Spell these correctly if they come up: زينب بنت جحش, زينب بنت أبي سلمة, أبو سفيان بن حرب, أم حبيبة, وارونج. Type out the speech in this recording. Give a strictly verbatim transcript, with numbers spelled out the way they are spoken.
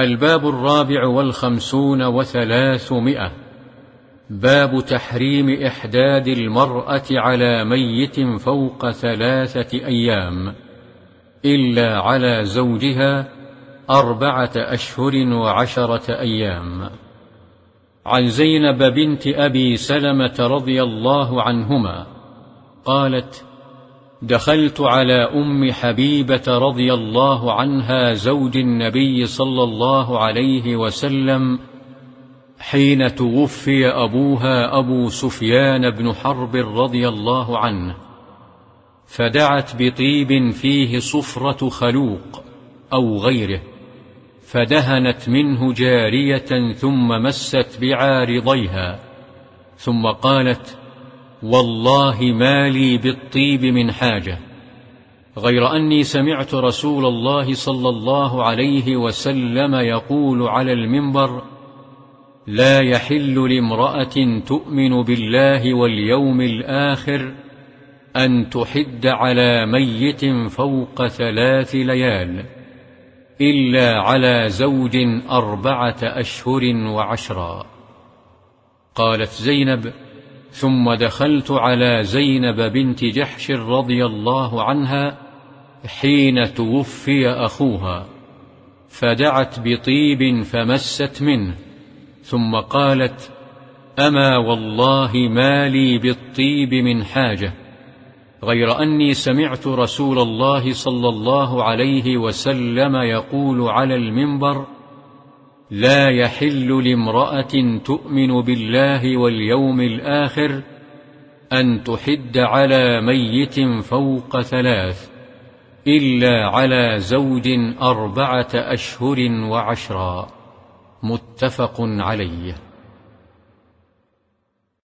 الباب الرابع والخمسون وثلاثمائة باب تحريم إحداد المرأة على ميت فوق ثلاثة أيام إلا على زوجها أربعة أشهر وعشرة أيام. عن زينب بنت أبي سلمة رضي الله عنهما قالت: دخلت على أم حبيبة رضي الله عنها زوج النبي صلى الله عليه وسلم حين توفي أبوها أبو سفيان بن حرب رضي الله عنه، فدعت بطيب فيه صفرة خلوق أو غيره، فدهنت منه جارية ثم مست بعارضيها، ثم قالت: والله ما لي بالطيب من حاجة، غير أني سمعت رسول الله صلى الله عليه وسلم يقول على المنبر: لا يحل لامرأة تؤمن بالله واليوم الآخر أن تحد على ميت فوق ثلاث ليال إلا على زوج أربعة أشهر وعشرا. قالت زينب: ثم دخلت على زينب بنت جحش رضي الله عنها حين توفي أخوها، فدعت بطيب فمست منه، ثم قالت: أما والله ما لي بالطيب من حاجة، غير أني سمعت رسول الله صلى الله عليه وسلم يقول على المنبر: لا يحل لامرأة تؤمن بالله واليوم الآخر أن تحد على ميت فوق ثلاث إلا على زوج أربعة أشهر وعشرا. متفق عليه.